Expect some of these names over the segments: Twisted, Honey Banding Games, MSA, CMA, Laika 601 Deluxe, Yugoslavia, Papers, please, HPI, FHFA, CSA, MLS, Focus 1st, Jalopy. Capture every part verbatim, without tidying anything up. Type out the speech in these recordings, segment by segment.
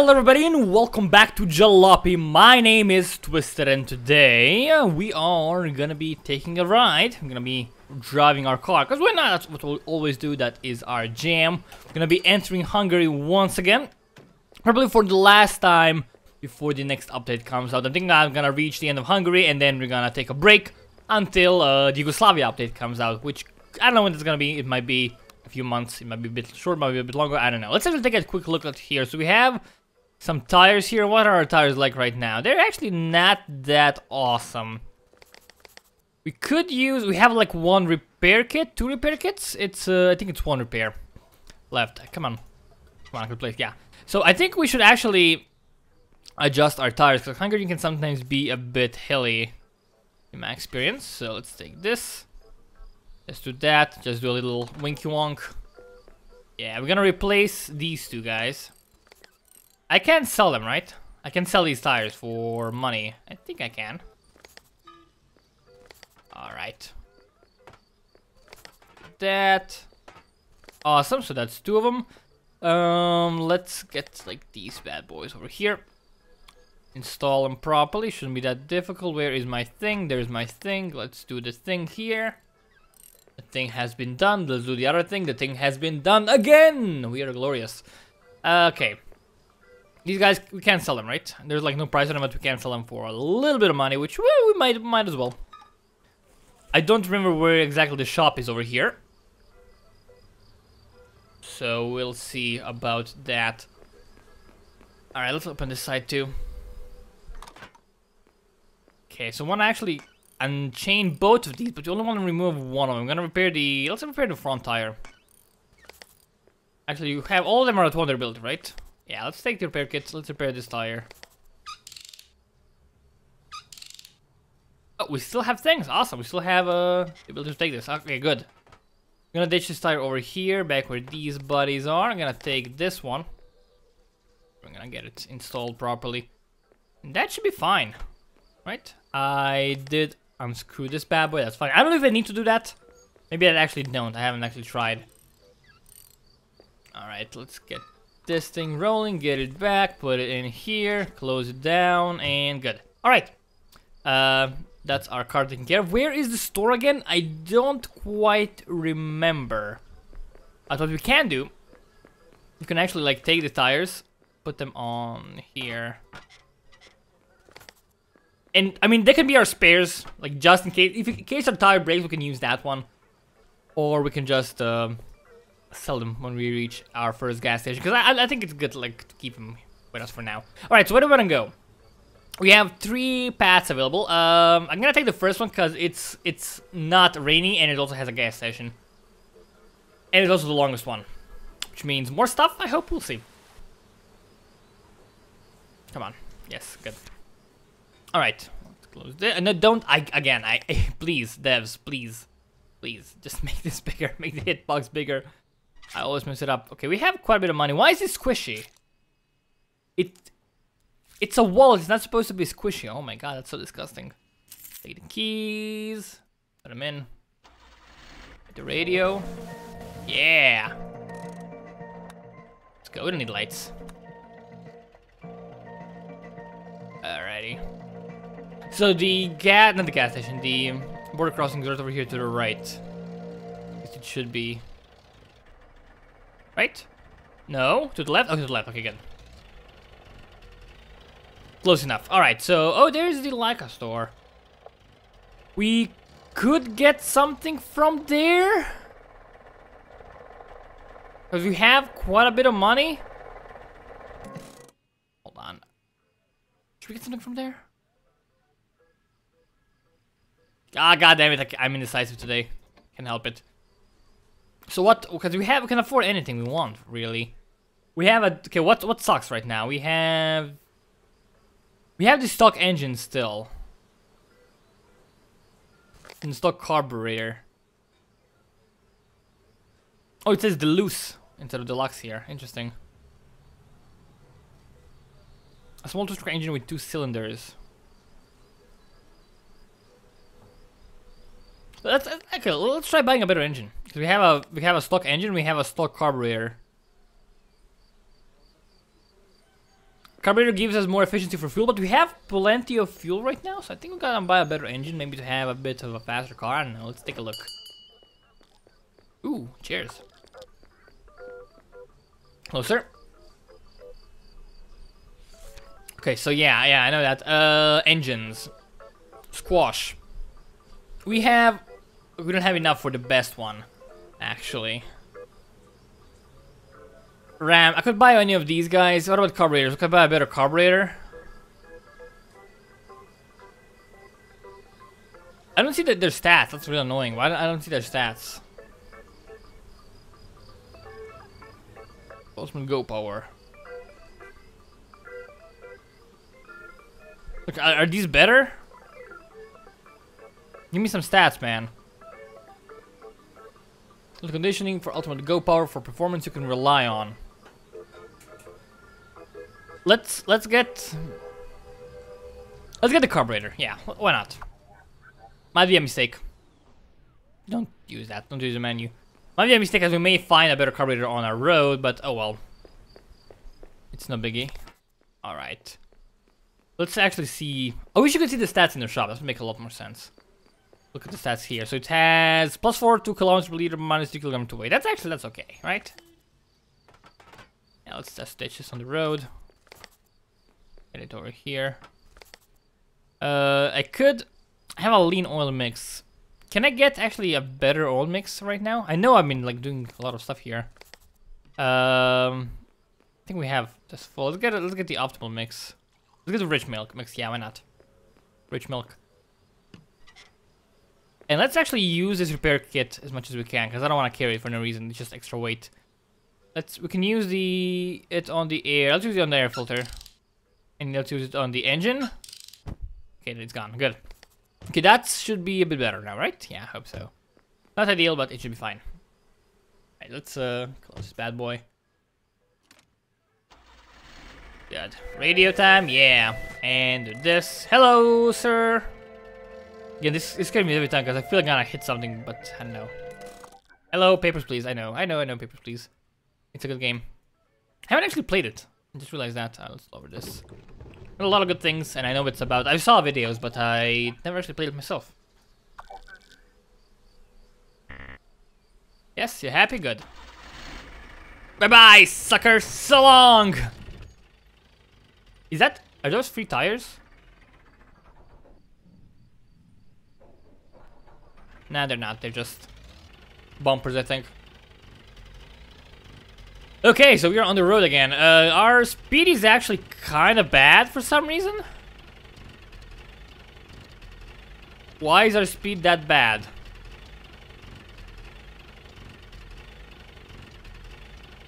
Hello everybody and welcome back to Jalopy. My name is Twisted and today we are gonna be taking a ride. I'm gonna be driving our car because we're not, that's what we'll always do, that is our jam. We're gonna be entering Hungary once again, probably for the last time before the next update comes out. I'm thinking I'm gonna reach the end of Hungary and then we're gonna take a break until uh, the Yugoslavia update comes out, which I don't know when it's gonna be. It might be a few months, it might be a bit short, might be a bit longer, I don't know. Let's actually take a quick look at here. So we have some tires here. What are our tires like right now? They're actually not that awesome. We could use, we have like one repair kit, two repair kits. It's, uh, I think it's one repair left. Come on. Come on, good place, yeah. So I think we should actually adjust our tires, because Hungary can sometimes be a bit hilly in my experience. So let's take this. Let's do that. Just do a little winky wonk. Yeah, we're gonna replace these two guys. I can sell them, right? I can sell these tires for money. I think I can. Alright. That. Awesome, so that's two of them. Um, let's get like these bad boys over here. Install them properly, shouldn't be that difficult. Where is my thing? There's my thing. Let's do the thing here. The thing has been done. Let's do the other thing. The thing has been done again! We are glorious. Okay. These guys, we can't sell them, right? There's like no price on them, but we can sell them for a little bit of money, which, well, we might might as well. I don't remember where exactly the shop is over here, so we'll see about that. All right, let's open this side too. Okay, so I want to actually unchain both of these, but you only want to remove one of them. I'm gonna repair the. Let's repair the front tire. Actually, you have all of them are at one. They're built, right? Yeah, let's take the repair kits. Let's repair this tire. Oh, we still have things. Awesome. We still have uh, the ability to take this. Okay, good. I'm gonna ditch this tire over here, back where these buddies are. I'm gonna take this one. We're gonna get it installed properly. And that should be fine. Right? I did unscrew this bad boy. That's fine. I don't know if I need to do that. Maybe I actually don't. I haven't actually tried. Alright, let's get this thing rolling, get it back, put it in here, close it down, and good. All right, uh, that's our car taken care of. Where is the store again? I don't quite remember. That's what we can do. You can actually like take the tires, put them on here. And I mean, they can be our spares, like just in case, if in case our tire breaks, we can use that one. Or we can just, uh, sell them when we reach our first gas station, because I, I think it's good like to keep them with us for now. Alright, so where do we want to go? We have three paths available. Um, I'm gonna take the first one because it's it's not rainy and it also has a gas station. And it's also the longest one, which means more stuff, I hope. We'll see. Come on. Yes, good. Alright, let's close this. No, don't, I, again, I, please, devs, please. Please, just make this bigger, make the hitbox bigger. I always mess it up. Okay, we have quite a bit of money. Why is it squishy? It, it's a wallet. It's not supposed to be squishy. Oh my god, that's so disgusting. Take the keys. Put them in. Get the radio. Yeah. Let's go. We don't need lights. Alrighty. So the gas, not the gas station, the border crossing is right over here to the right. At least it should be. Right? No? To the left? Oh, to the left. Okay, good. Close enough. Alright, so... Oh, there's the Laika store. We could get something from there? Because we have quite a bit of money. Hold on. Should we get something from there? Ah, goddammit. I'm indecisive today. Can't help it. So what, because we have, we can afford anything we want, really. We have a, okay, what what sucks right now? We have, we have the stock engine still. And stock carburetor. Oh, it says Deluxe instead of Deluxe here, interesting. A small two-stroke engine with two cylinders. Let's, okay, let's try buying a better engine. We have a we have a stock engine. We have a stock carburetor. Carburetor gives us more efficiency for fuel, but we have plenty of fuel right now, so I think we gotta buy a better engine, maybe to have a bit of a faster car. I don't know, let's take a look. Ooh, cheers. Hello, sir. Okay, so yeah, yeah, I know that. Uh, engines. Squash. We have... We don't have enough for the best one, actually. Ram. I could buy any of these guys. What about carburetors? Could I buy a better carburetor? I don't see that their stats. That's really annoying. Why don't, I don't see their stats? Postman Go Power. Look, are, are these better? Give me some stats, man. Look, conditioning for ultimate go power for performance you can rely on. Let's let's get let's get the carburetor. Yeah, why not? Might be a mistake. Don't use that. Don't use the menu. Might be a mistake, as we may find a better carburetor on our road. But oh well, it's no biggie. All right. Let's actually see. I wish you could see the stats in the shop. That would make a lot more sense. Look at the stats here. So it has plus four, two kilometers per liter, minus two kilometers per way. That's actually, that's okay, right? Now let's just ditch this on the road. Get it over here. Uh, I could have a lean oil mix. Can I get actually a better oil mix right now? I know I've been like doing a lot of stuff here. Um, I think we have just full. Let's get it. Let's get the optimal mix. Let's get the rich milk mix. Yeah, why not? Rich milk. And let's actually use this repair kit as much as we can, because I don't want to carry it for no reason. It's just extra weight. Let's we can use the it on the air. Let's use it on the air filter, and let's use it on the engine. Okay, it's gone. Good. Okay, that should be a bit better now, right? Yeah, I hope so. Not ideal, but it should be fine. All right, let's uh close this bad boy. Good. Radio time. Yeah, and this. Hello, sir. Again, this is scaring me every time, because I feel like I'm gonna hit something, but I don't know. Hello, Papers, Please. I know, I know, I know, Papers, Please. It's a good game. I haven't actually played it. I just realized that. Oh, let's lower this. Got a lot of good things, and I know it's about... I saw videos, but I never actually played it myself. Yes, you're happy? Good. Bye-bye, suckers! So long! Is that... Are those free tires? Nah, they're not. They're just bumpers, I think. Okay, so we are on the road again. Uh, our speed is actually kind of bad for some reason. Why is our speed that bad?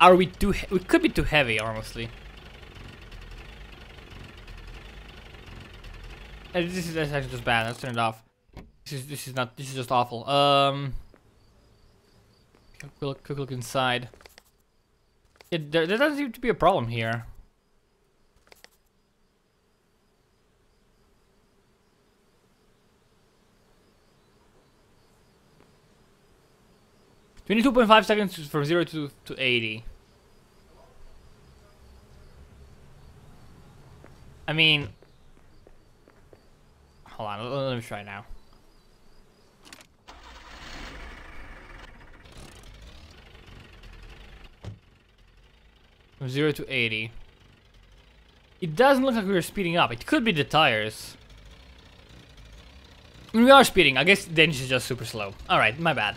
Are we too... He- we could be too heavy, honestly. Uh, this is that's actually just bad. Let's turn it off. This is, this is not, this is just awful. Um, quick look, quick look inside. It, there, there doesn't seem to be a problem here. twenty-two point five seconds from zero to, to eighty. I mean, hold on, let, let me try now. From zero to eighty. It doesn't look like we were speeding up. It could be the tires. We are speeding. I guess the engine is just super slow. Alright, my bad.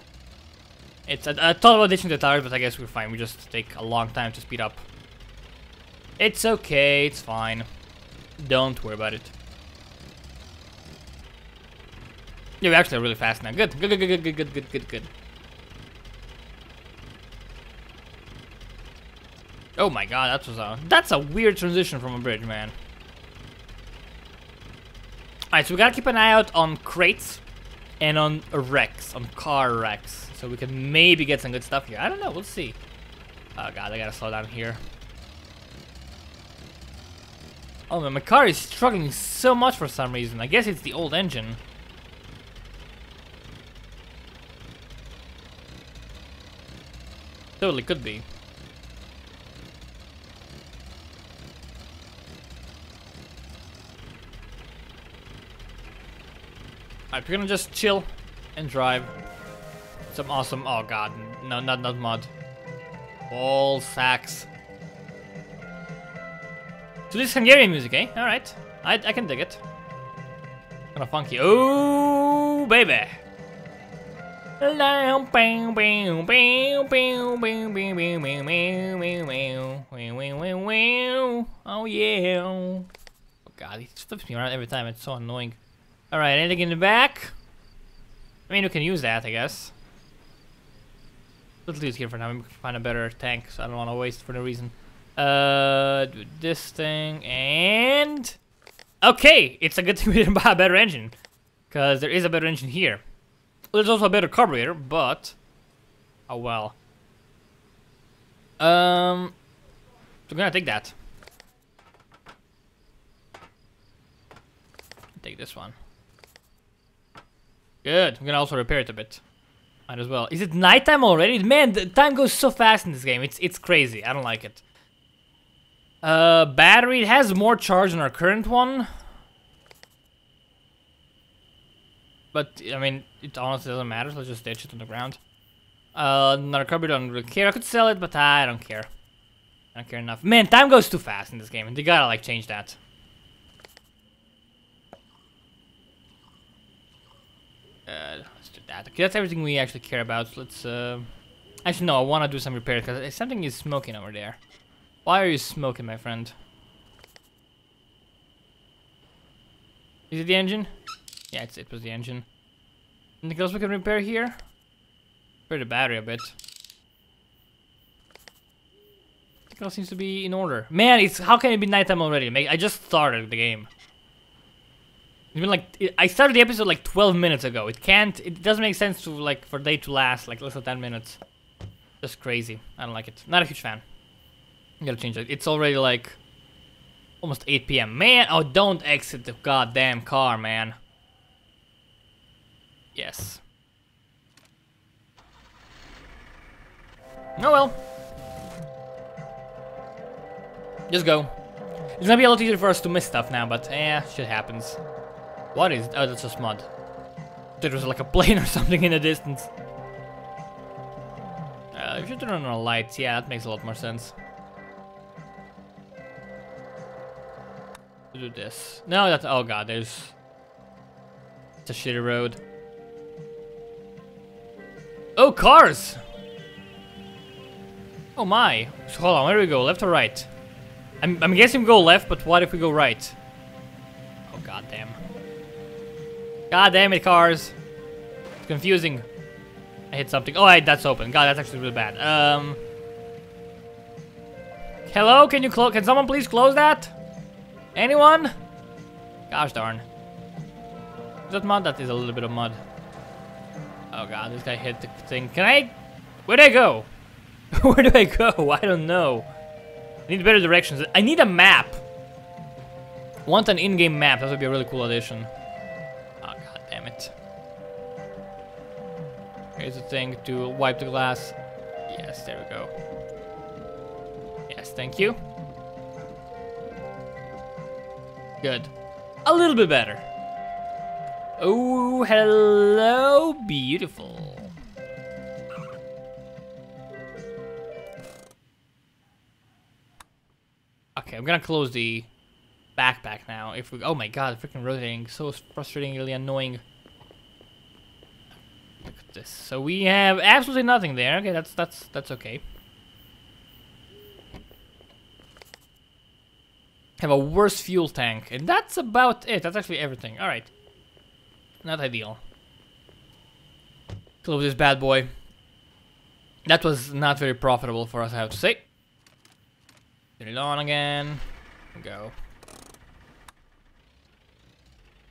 It's I, I thought about ditching the tires, but I guess we're fine. We just take a long time to speed up. It's okay. It's fine. Don't worry about it. Yeah, we're actually really fast now. Good. Good, good, good, good, good, good, good, good. Oh my god, that was a, that's a weird transition from a bridge, man. Alright, so we gotta keep an eye out on crates and on wrecks, on car wrecks. So we can maybe get some good stuff here. I don't know, we'll see. Oh god, I gotta slow down here. Oh man, my car is struggling so much for some reason. I guess it's the old engine. Totally could be. Alright, we're gonna just chill and drive. Some awesome. Oh god, no, not not mud. Ball sacks. So this is Hungarian music, eh? Alright. I I can dig it. Kinda funky. Oh baby. Oh yeah. Oh god, he flips me around every time, it's so annoying. Alright, anything in the back? I mean, we can use that, I guess. Let's leave it here for now. We can find a better tank, so I don't want to waste for no reason. Uh, do this thing, and... Okay, it's a good thing we didn't buy a better engine. Because there is a better engine here. There's also a better carburetor, but... Oh well. Um... So I'm gonna take that. Take this one. Good, I'm gonna also repair it a bit. Might as well. Is it nighttime already? Man, the time goes so fast in this game. It's it's crazy. I don't like it. Uh, battery. It has more charge than our current one. But, I mean, it honestly doesn't matter. So let's just ditch it on the ground. Uh, another cupboard. I don't really care. I could sell it, but I don't care. I don't care enough. Man, time goes too fast in this game. And they gotta, like, change that. Uh... That. Okay, that's everything we actually care about. So let's uh actually no, I want to do some repairs because something is smoking over there. Why are you smoking, my friend? Is it the engine? Yeah, it's, it was the engine. Anything else we can repair here? Repair the battery a bit. Everything else seems to be in order. Man, it's how can it be nighttime already? I just started the game. It's been like, I started the episode like twelve minutes ago. It can't, it doesn't make sense to like, for day to last, like less than ten minutes. Just crazy. I don't like it. Not a huge fan. You gotta change it. It's already like, almost eight p m Man, oh, don't exit the goddamn car, man. Yes. Oh well. Just go. It's gonna be a lot easier for us to miss stuff now, but eh, shit happens. What is? Oh, that's just mud. There was like a plane or something in the distance. Uh, we should turn on our lights. Yeah, that makes a lot more sense. Do this. No, that's. Oh god, there's. It's a shitty road. Oh, cars! Oh my! So, hold on, where do we go? Left or right? I'm, I'm guessing we go left, but what if we go right? Oh goddamn! Goddamn it, cars! It's confusing. I hit something. Oh, I, that's open. God, that's actually really bad. Um. Hello, can you close? Can someone please close that? Anyone? Gosh darn. Is that mud? That is a little bit of mud. Oh god, this guy hit the thing. Can I? Where do I go? Where do I go? I don't know. I need better directions. I need a map. I want an in-game map. That would be a really cool addition. Oh, god damn it. Here's the thing to wipe the glass. Yes, there we go. Yes, thank you. Good. A little bit better. Oh, hello, beautiful. Okay, I'm gonna close the backpack now. If we, oh my god, freaking rotating, so frustratingly annoying. Look at this. So we have absolutely nothing there. Okay, that's that's that's okay. Have a worse fuel tank, and that's about it. That's actually everything. All right, not ideal. Close this bad boy. That was not very profitable for us, I have to say. Turn it on again. Go.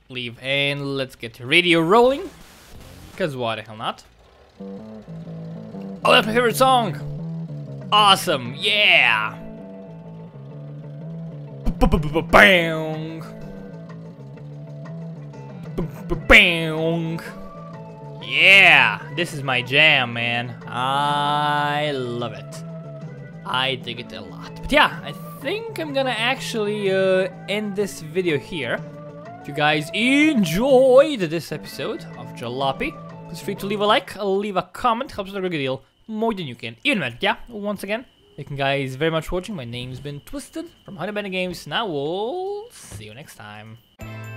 Leave and let's get the radio rolling. Cause why the hell not? Oh, that's my favorite song! Awesome, yeah! Bang! Bang! Yeah! This is my jam, man. I love it. I dig it a lot. But yeah, I think I'm gonna actually uh, end this video here. If you guys enjoyed this episode of Jalopy. Please free to leave a like, leave a comment, helps out a great deal, more than you can even. Yeah, once again, thank you guys very much for watching. My name's been Twisted from Honey Banding Games, and I will see you next time.